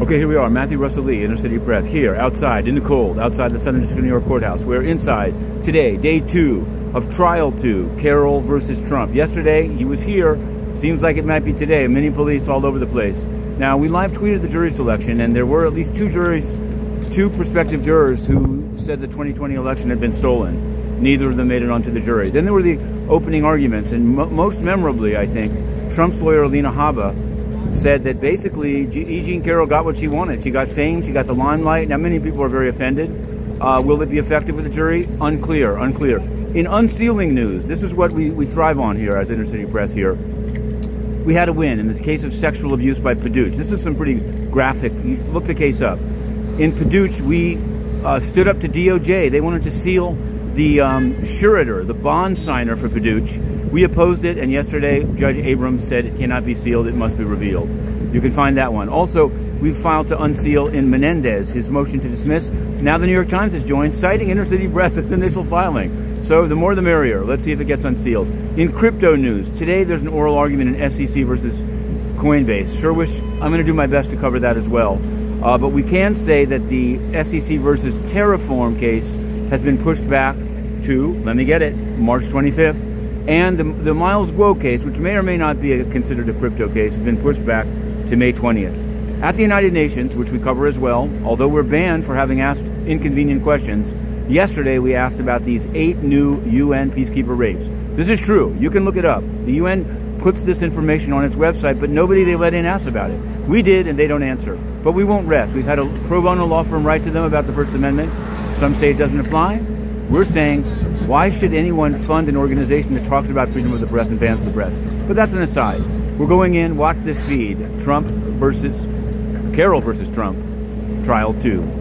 Okay, here we are, Matthew Russell Lee, Inner City Press, here, outside, in the cold, outside the Southern District of New York courthouse. We're inside today, day 2 of trial 2, Carroll versus Trump. Yesterday, he was here. Seems like it might be today. Many police all over the place. Now, we live tweeted the jury selection, and there were at least two prospective jurors who said the 2020 election had been stolen. Neither of them made it onto the jury. Then there were the opening arguments, and most memorably, I think, Trump's lawyer, Lena Habba, said that basically E. Jean Carroll got what she wanted. She got fame, she got the limelight. Now, many people are very offended. Will it be effective with the jury? Unclear, unclear. In unsealing news, this is what we thrive on here as Inner City Press here. We had a win in this case of sexual abuse by Paduch. This is some pretty graphic, look the case up. In Paduch, we stood up to DOJ. They wanted to seal the surety, the bond signer for Paduch. We opposed it, and yesterday Judge Abrams said it cannot be sealed, it must be revealed. You can find that one. Also, we filed to unseal in Menendez his motion to dismiss. Now the New York Times has joined, citing Inner City Press's initial filing. So the more the merrier. Let's see if it gets unsealed. In crypto news, today there's an oral argument in SEC versus Coinbase. Sure wish I'm going to do my best to cover that as well. But we can say that the SEC versus Terraform case has been pushed back to, let me get it, March 25th. And the Miles Guo case, which may or may not be considered a crypto case, has been pushed back to May 20th. At the United Nations, which we cover as well, although we're banned for having asked inconvenient questions, yesterday we asked about these 8 new UN peacekeeper rapes. This is true. You can look it up. The UN puts this information on its website, but nobody they let in asked about it. We did, and they don't answer. But we won't rest. We've had a pro bono law firm write to them about the First Amendment. Some say it doesn't apply. We're saying, why should anyone fund an organization that talks about freedom of the press and bans the press? But that's an aside. We're going in, watch this feed, Carroll versus Trump, trial 2.